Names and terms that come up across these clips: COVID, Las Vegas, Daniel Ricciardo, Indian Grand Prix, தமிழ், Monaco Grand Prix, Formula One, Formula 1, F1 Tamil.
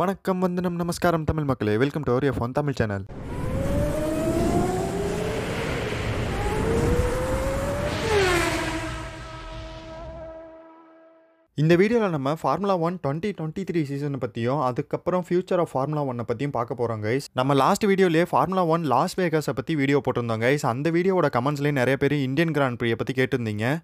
வணக்கம் வந்தனம் நமஸ்காரம் தமிழ் மக்களே welcome to F1 Tamil channel. In this video, we will Formula 1 2023 season and the future of Formula 1. In the last video, we Formula 1 Las Vegas video. Guys. And the video comments in Indian Grand Prix.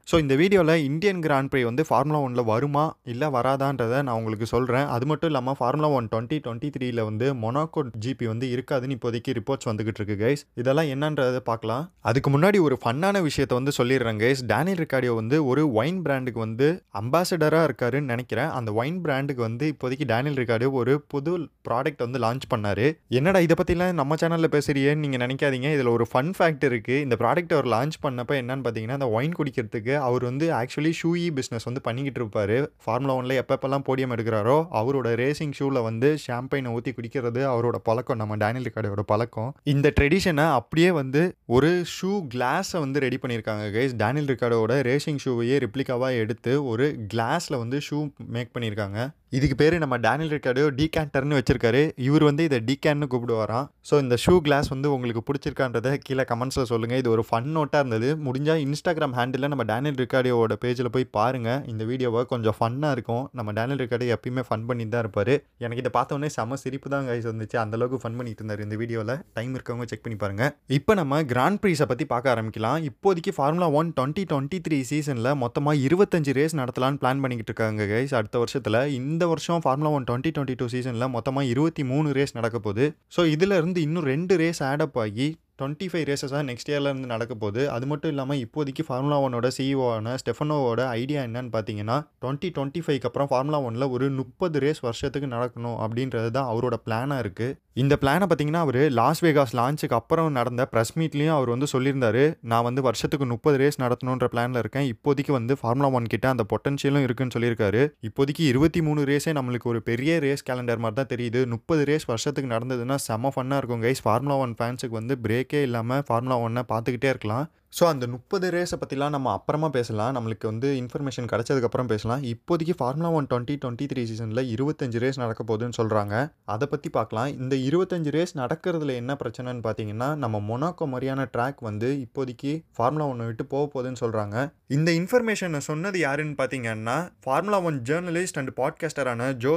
So, in this video, Indian Grand Prix is Formula 1 varuma illa varadhaendradha na ungalukku solren. Adu mattum illama Formula 1 2023 la Monaco GP vandu irukadunu ipodikku reports vandukittirukku guys. Idella ennaendradha paakalam. Adukku munnadi oru funnana vishayatha vandu sollirren guys. Daniel Ricciardo vandu oru wine brand ku vandu ambassador இருக்காருன்னு நினைக்கிறேன். அந்த wine பிராண்டுக்கு வந்து இப்போதைக்கு Daniel Ricardo ஒரு புது product வந்து launch பண்ணாரு. என்னடா இத பத்திலாம் நம்ம சேனல்ல பேசுறியேன்னு நீங்க நினைக்காதீங்க. இதுல ஒரு ஃபன் ஃபேக்ட் இருக்கு. இந்த ப்ராடக்ட் அவர் லான்ச் பண்ணப்ப என்னன்னு பாத்தீங்கன்னா அந்த வைன் குடிக்கிறதுக்கு அவர் வந்து ஆக்சுவலி ஷூயி பிசினஸ் வந்து பண்ணிக்கிட்டு இருப்பாரு. ஃபார்முலா 1ல எப்பப்பெல்லாம் போடியம் எடுக்கறாரோ அவரோட ரேசிங் ஷூல வந்து ஷாம்பைன் ஊத்தி குடிக்கிறது அவரோட பழக்கம், நம்ம டேனியல் ரிக்கார்டோட பழக்கம். இந்த ட்ரெடிஷனை அப்படியே வந்து ஒரு ஷூ கிளாஸ் வந்து ரெடி பண்ணிருக்காங்க गाइस. டேனியல் ரிக்கார்டோட ரேசிங் ஷூவையே ரெப்ளிகாவா எடுத்து ஒரு கிளாஸ் வந்து ஷூ மேக் பண்ணிருக்காங்க. இதுக்கு பேரு நம்ம டேனியல் ரிக்கார்டோ டிகான்டர்னு வச்சிருக்காரு. இவர் வந்து இதை டிகான்னு கூப்பிடுவாராம். ஸோ இந்த ஷூ கிளாஸ் வந்து உங்களுக்கு பிடிச்சிருக்கான்றதை கீழே கமெண்ட்ஸ்ல சொல்லுங்க. இது ஒரு ஃபன் நோட்டா இருந்தது. முடிஞ்சா இன்ஸ்டாகிராம் ஹேண்டில் நம்ம டேனியல் ரிக்கார்டோட பேஜில் போய் பாருங்க. இந்த வீடியோவை கொஞ்சம் ஃபன்னா இருக்கும். நம்ம டேனியல் ரிக்கார்டோ எப்பயுமே ஃபன் பண்ணி தான் இருப்பாரு. எனக்கு இதை பார்த்தோன்னே செம சிரிப்பு தான் கைஸ் வந்துச்சு. அந்த அளவுக்கு ஃபன் பண்ணிட்டு இருந்தாரு. இந்த வீடியோவில் டைம் இருக்கவங்க செக் பண்ணி பாருங்க. இப்போ நம்ம கிராண்ட் பிரீஸை பத்தி பார்க்க ஆரம்பிக்கலாம். இப்போதைக்கு ஃபார்முலா 1 2023 சீசன்ல மொத்தமா 25 ரேஸ் நடத்தலான்னு பிளான் பண்ணிக்கிட்டு இருக்காங்க கைஸ். அடுத்த வருஷத்துல இந்த வருஷம் ஃபார்முலா 1 2022 சீசனில் மொத்தமாக 23 ரேஸ் நடக்க போகுது. ஸோ இதிலிருந்து இன்னும் 2 ரேஸ் ஆடப் ஆகி 25 ரேசஸாக நெக்ஸ்ட் இயர்லேருந்து நடக்க போகுது. அது மட்டும் இல்லாமல் இப்போதைக்கு ஃபார்முலா 1ஓட சிஇஓவான ஸ்டெஃபனோவோட ஐடியா என்னன்னு பார்த்தீங்கன்னா 2025க்கு அப்புறம் ஃபார்முலா 1ல ஒரு 30 ரேஸ் வருஷத்துக்கு நடக்கணும் அப்படின்றது தான் அவரோட பிளானாக இருக்குது. இந்த பிளானை பார்த்தீங்கன்னா அவர் லாஸ் வேகாஸ் லான்ச்சுக்கு அப்புறம் நடந்த ப்ரெஸ் மீட்லேயும் அவர் வந்து சொல்லியிருந்தாரு, நான் வந்து வருஷத்துக்கு 30 ரேஸ் நடத்தணுன்ற பிளானில் இருக்கேன். இப்போதைக்கு வந்து ஃபார்முலா 1 கிட்ட அந்த பொட்டன்ஷியலும் இருக்குன்னு சொல்லியிருக்காரு. இப்போதைக்கு 23 ரேஸே நம்மளுக்கு ஒரு பெரிய ரேஸ் கேலண்டர் மாதிரி தான் தெரியுது. 30 ரேஸ் வருஷத்துக்கு நடந்ததுன்னா செம ஃபன்னாக இருக்கும் கைஸ். ஃபார்முலா 1 ஃபேன்ஸுக்கு வந்து பிரேக் இல்லாமல் ஃபார்முலா 1 பார்த்துக்கிட்டே இருக்கலாம். ஸோ அந்த 30 ரேஸை பற்றிலாம் நம்ம அப்புறமா பேசலாம். நம்மளுக்கு வந்து இன்ஃபர்மேஷன் கிடைச்சதுக்கப்புறம் பேசலாம். இப்போதைக்கு ஃபார்முலா 1 2023 சீசனில் 25 ரேஸ் நடக்க போகுதுன்னு சொல்கிறாங்க. அதை பற்றி பார்க்கலாம். இந்த 25 ரேஸ் நடக்கிறதுல என்ன பிரச்சனைன்னு பார்த்தீங்கன்னா நம்ம மொனாக்கோ மாதிரியான ட்ராக் வந்து இப்போதைக்கு ஃபார்முலா 1 விட்டு போக போகுதுன்னு சொல்கிறாங்க. இந்த இன்ஃபர்மேஷனை சொன்னது யாருன்னு பார்த்தீங்கன்னா ஃபார்முலா 1 ஜேர்னலிஸ்ட் அண்ட் பாட்காஸ்டரான ஜோ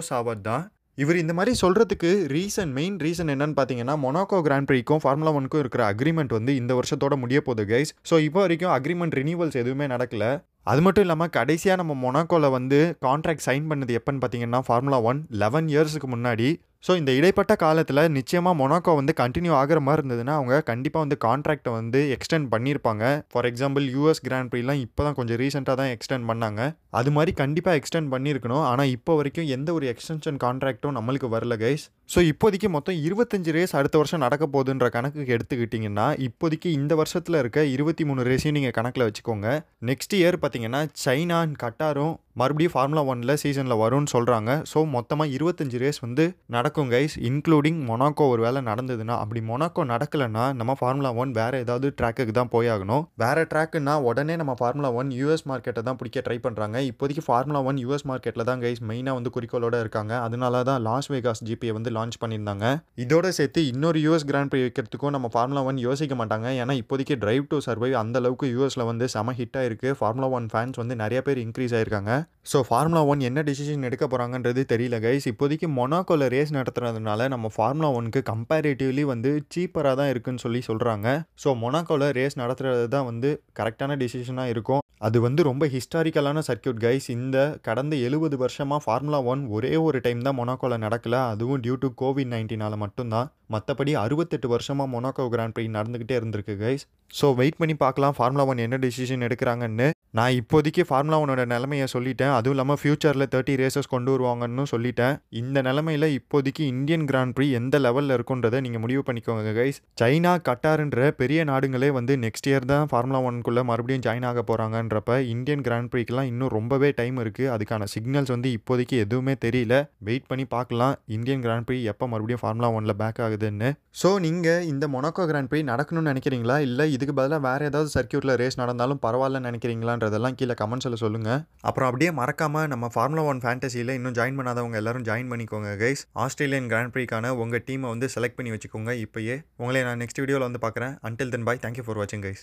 தான். இவர் இந்த மாதிரி சொல்கிறதுக்கு மெயின் ரீசன் என்னன்னு பார்த்தீங்கன்னா மொனாக்கோ கிராண்ட் ப்ரீக்கும் ஃபார்முலா 1க்கும் இருக்கிற அக்ரிமெண்ட் வந்து இந்த வருஷத்தோட முடிய போகுது கைஸ். ஸோ இப்போ வரைக்கும் அக்ரிமெண்ட் ரினியூவல்ஸ் எதுவுமே நடக்கல. அது மட்டும் இல்லாமல் கடைசியாக நம்ம மொனாக்கோவில் வந்து கான்ட்ராக்ட் சைன் பண்ணது எப்போன்னு பார்த்தீங்கன்னா ஃபார்முலா 1 11 இயர்ஸுக்கு முன்னாடி. ஸோ இந்த இடைப்பட்ட காலத்தில் நிச்சயமாக மொனாக்கோ வந்து கண்டினியூ ஆகிற மாதிரி இருந்ததுன்னா அவங்க கண்டிப்பாக வந்து கான்ட்ராக்டை வந்து எக்ஸ்டெண்ட் பண்ணியிருப்பாங்க. ஃபார் எக்ஸாம்பிள் US கிராண்ட் ப்ரீலாம் இப்போ தான் கொஞ்சம் ரீசெண்டாக தான் எக்ஸ்டெண்ட் பண்ணாங்க. அது மாதிரி கண்டிப்பாக எக்ஸ்டெண்ட் பண்ணியிருக்கணும். ஆனால் இப்போ வரைக்கும் எந்த ஒரு எக்ஸ்டென்ஷன் கான்ட்ராக்டும் நம்மளுக்கு வரல கைஸ். ஸோ இப்போதைக்கு மொத்தம் 25 ரேஸ் அடுத்த வருஷம் நடக்க போகுதுன்ற கணக்குக்கு எடுத்துக்கிட்டிங்கன்னா இப்போதைக்கு இந்த வருஷத்தில் இருக்க 23 ரேஸையும் நீங்கள் கணக்கில் வச்சுக்கோங்க. நெக்ஸ்ட் இயர் பார்த்தீங்கன்னா சைனா அண்ட் கட்டாரும் மறுபடியும் ஃபார்முலா 1ல சீசனில் வரும்னு சொல்கிறாங்க. ஸோ மொத்தமாக 25 ரேஸ் வந்து நடக்கும் கைஸ், இன்க்ளூடிங் மொனாக்கோ ஒரு வேளை நடந்ததுன்னா. அப்படி மொனாக்கோ நடக்கலைன்னா நம்ம ஃபார்முலா 1 வேறு ஏதாவது ட்ராக்குக்கு தான் போயாகணும். வேறு ட்ராக்குன்னா உடனே நம்ம ஃபார்முலா 1 US மார்க்கெட்டை தான் பிடிக்க ட்ரை பண்ணுறாங்க. இப்போதைக்கு ஃபார்முலா 1 US மார்க்கெட்டில் தான் கைஸ் மெயினாக வந்து குறிக்கோளோடு இருக்காங்க. அதனால தான் லாஸ் வேகாஸ் ஜிபியை வந்து லான்ச் பண்ணியிருந்தாங்க. இதோட சேர்த்து இன்னொரு US கிராண்ட் ப்ரீ வைக்கிறதுக்கும் நம்ம ஃபார்முலா 1 யோசிக்க மாட்டாங்க. ஏன்னா இப்போதைக்கு டிரைவ் டு சர்வைவ் அந்தளவுக்கு USல வந்து செம ஹிட்டாக இருக்குது. ஃபார்முலா 1 ஃபேன்ஸ் வந்து நிறைய பேர் இன்க்ரீஸ் ஆகிருக்காங்க. ஸோ ஃபார்முலா 1 என்ன டிசிஷன் எடுக்க போகிறாங்கன்றது தெரியல கைஸ். இப்போதைக்கு மொனாக்கோவில் ரேஸ் நடத்துறதுனால நம்ம ஃபார்முலா 1க்கு கம்பேரிட்டிவ்லி வந்து சீப்பராக தான் இருக்குன்னு சொல்கிறாங்க. ஸோ மொனாக்கோவில் ரேஸ் நடத்துறது தான் வந்து கரெக்டான டிசிஷனாக இருக்கும். அது வந்து ரொம்ப ஹிஸ்டாரிக்கலான சர்க்கியூட் கைஸ். இந்த கடந்த 70 வருஷமாக ஃபார்முலா 1 ஒரே ஒரு டைம் தான் மொனாக்கோவில் நடக்கலை. அதுவும் டியூ டு COVID-19 மட்டும்தான். மற்றபடி 68 வருஷமாக மொனாக்கோ கிராண்ட் ப்ரீ நடந்துக்கிட்டே இருந்திருக்கு கைஸ். ஸோ வெயிட் பண்ணி பார்க்கலாம் ஃபார்முலா 1 என்ன டிசிஷன் எடுக்கிறாங்கன்னு. நான் இப்போதைக்கு ஃபார்முலா 1னோட நிலைமையை சொல்லிட்டேன். அதுவும் இல்லாமல் ஃபியூச்சரில் 30 ரேசஸ் கொண்டு வருவாங்கன்னு சொல்லிட்டேன். இந்த நிலமையில் இப்போதைக்கு இந்தியன் கிராண்ட் ப்ரீ எந்த லெவலில் இருக்குன்றதை நீங்கள் முடிவு பண்ணிக்கோங்க கைஸ். சைனா கட்டார்ன்ற பெரிய நாடுங்களே வந்து நெக்ஸ்ட் இயர் தான் ஃபார்முலா 1க்குள்ளே மறுபடியும் ஜாயின் ஆக போகிறாங்கன்றப்ப இந்தியன் கிராண்ட் ப்ரீக்கெலாம் இன்னும் ரொம்பவே டைம் இருக்குது. அதுக்கான சிக்னல்ஸ் வந்து இப்போதைக்கு எதுவுமே தெரியல. வெயிட் பண்ணி பார்க்கலாம் இந்தியன் கிராண்ட் ப்ரீ எப்போ மறுபடியும் ஃபார்முலா 1ல பேக் ஆகுது ஆகுதுன்னு. ஸோ நீங்கள் இந்த மொனாக்கோ கிராண்ட் பிரீ நடக்கணும்னு நினைக்கிறீங்களா, இல்லை இதுக்கு பதிலாக வேறு ஏதாவது சர்க்கியூட்டில் ரேஸ் நடந்தாலும் பரவாயில்லன்னு நினைக்கிறீங்களான்றதெல்லாம் கீழே கமெண்ட்ஸில் சொல்லுங்கள். அப்புறம் அப்படியே மறக்காமல் நம்ம ஃபார்முலா ஒன் ஃபேண்டஸியில் இன்னும் ஜாயின் பண்ணாதவங்க எல்லாரும் ஜாயின் பண்ணிக்கோங்க கைஸ். ஆஸ்திரேலியன் கிராண்ட் பிரீக்கான உங்கள் டீமை வந்து செலக்ட் பண்ணி வச்சுக்கோங்க இப்போயே. உங்களே நான் நெக்ஸ்ட் வீடியோவில் வந்து பார்க்குறேன். Until then bye, thank you for வாட்சிங் கைஸ்.